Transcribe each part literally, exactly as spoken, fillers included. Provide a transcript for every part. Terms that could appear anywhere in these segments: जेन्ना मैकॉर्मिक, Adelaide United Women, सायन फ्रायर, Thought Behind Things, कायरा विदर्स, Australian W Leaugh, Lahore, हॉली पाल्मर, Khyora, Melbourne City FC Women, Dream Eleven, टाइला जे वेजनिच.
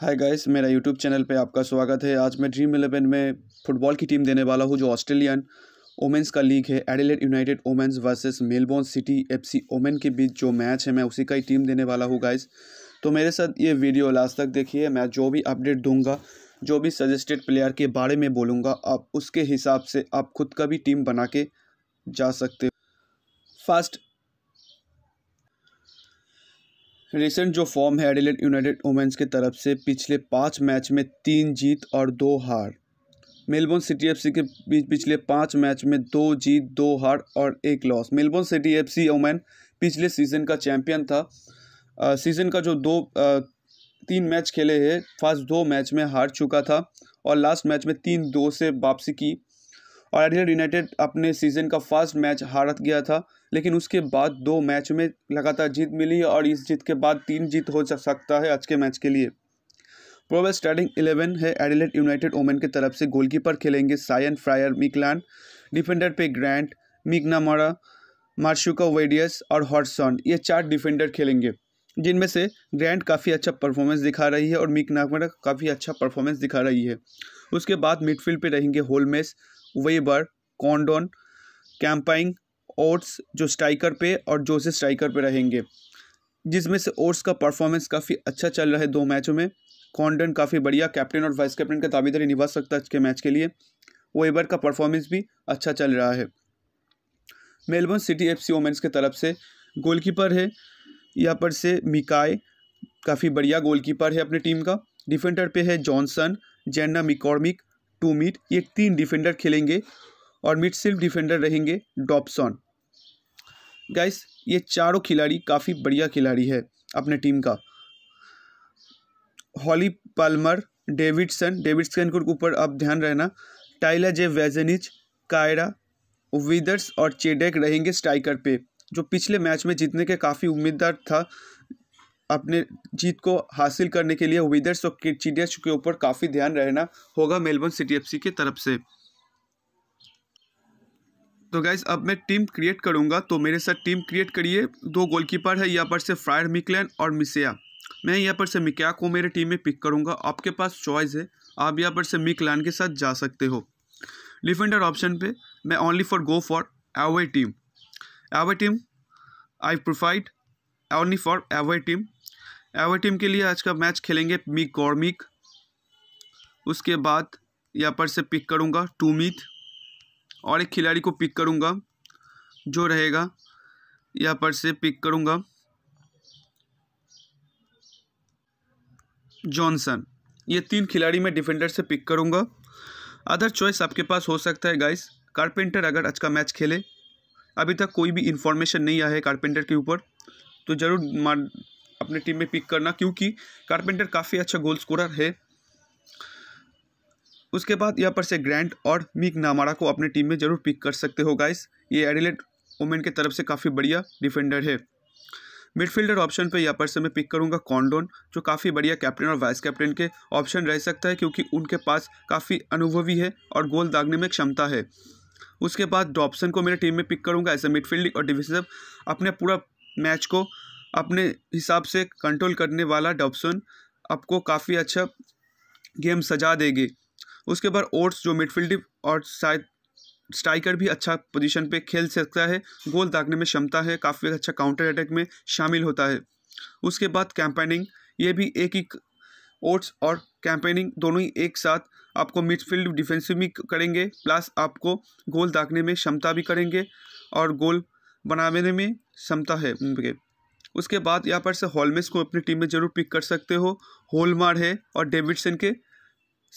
हाय guys, मेरा YouTube channel पे आपका स्वागत है। आज मैं ड्रीम इलेवन में फुटबॉल की टीम देने वाला हूँ, जो ऑस्ट्रेलियन वुमेंस का लीग है। Adelaide United women's versus Melbourne City FC women के बीच जो मैच है, मैं उसी का ही टीम देने वाला हूँ गाइस। तो मेरे साथ ये वीडियो लास्ट तक देखिए। मैं जो भी अपडेट दूँगा, जो भी सजेस्टेड प्लेयर के बारे में बोलूँगा, आप उसके हिसाब से आप खुद का भी टीम बना के जा सकते हो। फर्स्ट रिसेंट जो फॉर्म है एडिलेड यूनाइटेड वुमेंस की तरफ से, पिछले पाँच मैच में तीन जीत और दो हार। मेलबोर्न सिटी एफसी के बीच पिछले पाँच मैच में दो जीत, दो हार और एक loss. Melbourne City FC women पिछले सीज़न का चैंपियन था। आ, सीज़न का जो दो आ, तीन मैच खेले हैं, फर्स्ट दो मैच में हार चुका था और लास्ट मैच में तीन दो से वापसी की। और एडिलेड यूनाइटेड अपने सीज़न का फर्स्ट मैच हार गया था, लेकिन उसके बाद दो मैच में लगातार जीत मिली और इस जीत के बाद तीन जीत हो जा सकता है आज के मैच के लिए। प्रोबेबल स्टार्टिंग इलेवन है एडिलेड यूनाइटेड वुमेन की तरफ से। गोलकीपर खेलेंगे सायन फ्रायर मिकलैंड, डिफेंडर पे ग्रैंट, मिकनामरा, मार्शुका वेडियस और हॉटसन, ये चार डिफेंडर खेलेंगे, जिनमें से ग्रैंट काफ़ी अच्छा परफॉर्मेंस दिखा रही है और मिकनामरा काफ़ी अच्छा परफॉर्मेंस दिखा रही है। उसके बाद मिडफील्ड पे रहेंगे होलमेस, वेबर, कॉन्डोन, कैंपाइंग, ओट्स जो स्ट्राइकर पे और जोसे स्ट्राइकर पे रहेंगे, जिसमें से ओट्स का परफॉर्मेंस काफ़ी अच्छा चल रहा है दो मैचों में। कॉन्डोन काफ़ी बढ़िया कैप्टन और वाइस कैप्टन का दावेदारी निभा सकता है आज के मैच के लिए। वेबर का परफॉर्मेंस भी अच्छा चल रहा है। मेलबोर्न सिटी एफसी वुमेन्स के तरफ से गोलकीपर है यहाँ पर से मिकाई, काफ़ी बढ़िया गोलकीपर है अपनी टीम का। डिफेंडर पे है जॉनसन, जेन्ना मैकॉर्मिक, टू मिड, ये तीन डिफेंडर खेलेंगे और मिड सिर्फ डिफेंडर रहेंगे डॉबसन। गाइस, ये चारों खिलाड़ी काफ़ी बढ़िया खिलाड़ी है अपने टीम का। हॉली पाल्मर, डेविडसन डेविडसन के ऊपर अब ध्यान रहना। टाइला जे वेजनिच, कायरा विदर्स और चेडेक रहेंगे स्ट्राइकर पे, जो पिछले मैच में जीतने के काफ़ी उम्मीदवार था। अपने जीत को हासिल करने के लिए विदर्स और चिडियस के ऊपर काफ़ी ध्यान रहना होगा मेलबोर्न सिटी एफसी की तरफ से। तो गाइस, अब मैं टीम क्रिएट करूंगा, तो मेरे साथ टीम क्रिएट करिए। दो गोलकीपर है यहाँ पर से फ्रायर मिकलैन और मिसिया। मैं यहाँ पर से मिकिया को मेरे टीम में पिक करूंगा। आपके पास चॉइस है, आप यहाँ पर से मिकलैन के साथ जा सकते हो। डिफेंडर ऑप्शन पे मैं only for go for away team away team I preferred only for away team away team के लिए आज का मैच खेलेंगे मैकॉर्मिक। उसके बाद यहाँ पर से पिक करूँगा टूमिथ और एक खिलाड़ी को पिक करूँगा जो रहेगा यहाँ पर से पिक करूँगा जॉनसन। ये तीन खिलाड़ी मैं डिफेंडर से पिक करूँगा। अदर चॉइस आपके पास हो सकता है गाइस। कारपेंटर अगर आज का मैच खेले, अभी तक कोई भी इन्फॉर्मेशन नहीं आया है कारपेंटर के ऊपर, तो ज़रूर अपने टीम में पिक करना, क्योंकि कारपेंटर काफ़ी अच्छा गोल स्कोरर है। उसके बाद यहाँ पर से ग्रैंट और मिकनामरा को अपने टीम में ज़रूर पिक कर सकते हो गाइस। ये एडिलेड वुमेन के तरफ से काफ़ी बढ़िया डिफेंडर है। मिडफील्डर ऑप्शन पे यहाँ पर से मैं पिक करूँगा कॉन्डोन, जो काफ़ी बढ़िया कैप्टन और वाइस कैप्टन के ऑप्शन रह सकता है, क्योंकि उनके पास काफ़ी अनुभवी है और गोल दागने में क्षमता है। उसके बाद डॉबसन को मेरे टीम में पिक करूँगा एज ए मिडफील्डिंग और डिफेंसिव, अपने पूरा मैच को अपने हिसाब से कंट्रोल करने वाला डॉबसन आपको काफ़ी अच्छा गेम सजा देगी। उसके बाद ओट्स जो मिडफील्ड और साइड स्ट्राइकर भी अच्छा पोजीशन पे खेल सकता है, गोल दागने में क्षमता है, काफ़ी अच्छा काउंटर अटैक में शामिल होता है। उसके बाद कैंपेनिंग, ये भी एक ही ओट्स और कैंपेनिंग दोनों ही एक साथ आपको मिडफील्ड डिफेंसिव भी करेंगे, प्लस आपको गोल दागने में क्षमता भी करेंगे और गोल बनाने में क्षमता है उनके। उसके बाद यहाँ पर से हॉलमेस को अपनी टीम में ज़रूर पिक कर सकते हो। होलमार है और डेविडसन के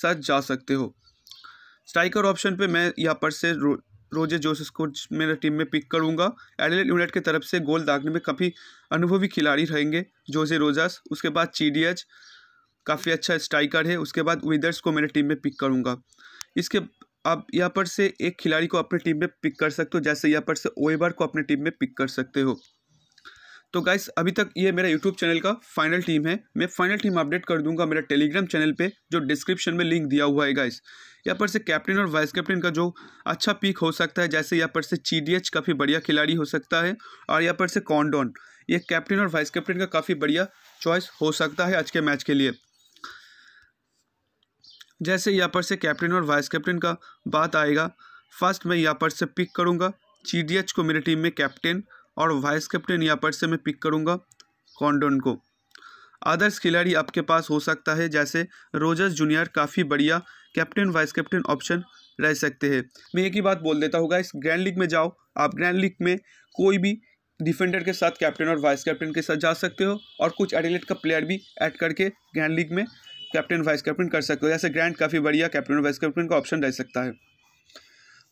साथ जा सकते हो। स्ट्राइकर ऑप्शन पे मैं यहाँ पर से रो, रोजे जोसेस को मेरे टीम में पिक करूँगा। एडिलेड यूनाइटेड की तरफ से गोल दागने में काफ़ी अनुभवी खिलाड़ी रहेंगे जोसे रोजास। उसके बाद चीडियज काफ़ी अच्छा स्ट्राइकर है। उसके बाद विदर्स को मेरे टीम में पिक करूँगा। इसके आप यहाँ पर से एक खिलाड़ी को अपने टीम में पिक कर सकते हो, जैसे यहाँ पर से ओएबार को अपने टीम में पिक कर सकते हो। तो गाइस, अभी तक ये मेरा यूट्यूब चैनल का फाइनल टीम है। मैं फाइनल टीम अपडेट कर दूंगा मेरा टेलीग्राम चैनल पे, जो डिस्क्रिप्शन में लिंक दिया हुआ है गाइस। यहाँ पर से कैप्टन और वाइस कैप्टन का जो अच्छा पिक हो सकता है, जैसे यहाँ पर से चीडीएच काफ़ी बढ़िया खिलाड़ी हो सकता है और यहाँ पर से कॉन्डोन, ये कैप्टन और वाइस कैप्टन का काफ़ी बढ़िया चॉइस हो सकता है आज के मैच के लिए। जैसे यहाँ पर से कैप्टन और वाइस कैप्टन का बात आएगा, फर्स्ट मैं यहाँ पर से पिक करूँगा ची डी एच को, मेरी टीम में कैप्टन और वाइस कैप्टन यहाँ पर से मैं पिक करूँगा कॉन्डन को। अदर्स खिलाड़ी आपके पास हो सकता है, जैसे रोजर्स जूनियर काफ़ी बढ़िया कैप्टन वाइस कैप्टन ऑप्शन रह सकते हैं। मैं एक ही बात बोल देता हूँ, इस ग्रैंड लीग में जाओ, आप ग्रैंड लीग में कोई भी डिफेंडर के साथ कैप्टन और वाइस कैप्टन के साथ जा सकते हो और कुछ एडिलेट का प्लेयर भी ऐड करके ग्रैंड लीग में कैप्टन वाइस कैप्टन कर सकते हो। जैसे ग्रैंड काफ़ी बढ़िया कैप्टन और वाइस कैप्टन का ऑप्शन रह सकता है।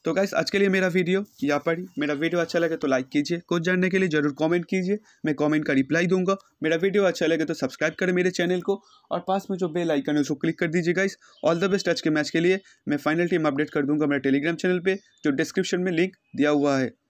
तो गाइस आज के लिए मेरा वीडियो यहाँ पर ही। मेरा वीडियो अच्छा लगे तो लाइक कीजिए, कुछ जानने के लिए ज़रूर कमेंट कीजिए, मैं कमेंट का रिप्लाई दूंगा। मेरा वीडियो अच्छा लगे तो सब्सक्राइब करें मेरे चैनल को और पास में जो बेल आइकन है उसको क्लिक कर दीजिए गाइस। ऑल द बेस्ट आज के मैच के लिए। मैं फाइनल टीम अपडेट कर दूंगा मेरे टेलीग्राम चैनल पर, जो डिस्क्रिप्शन में लिंक दिया हुआ है।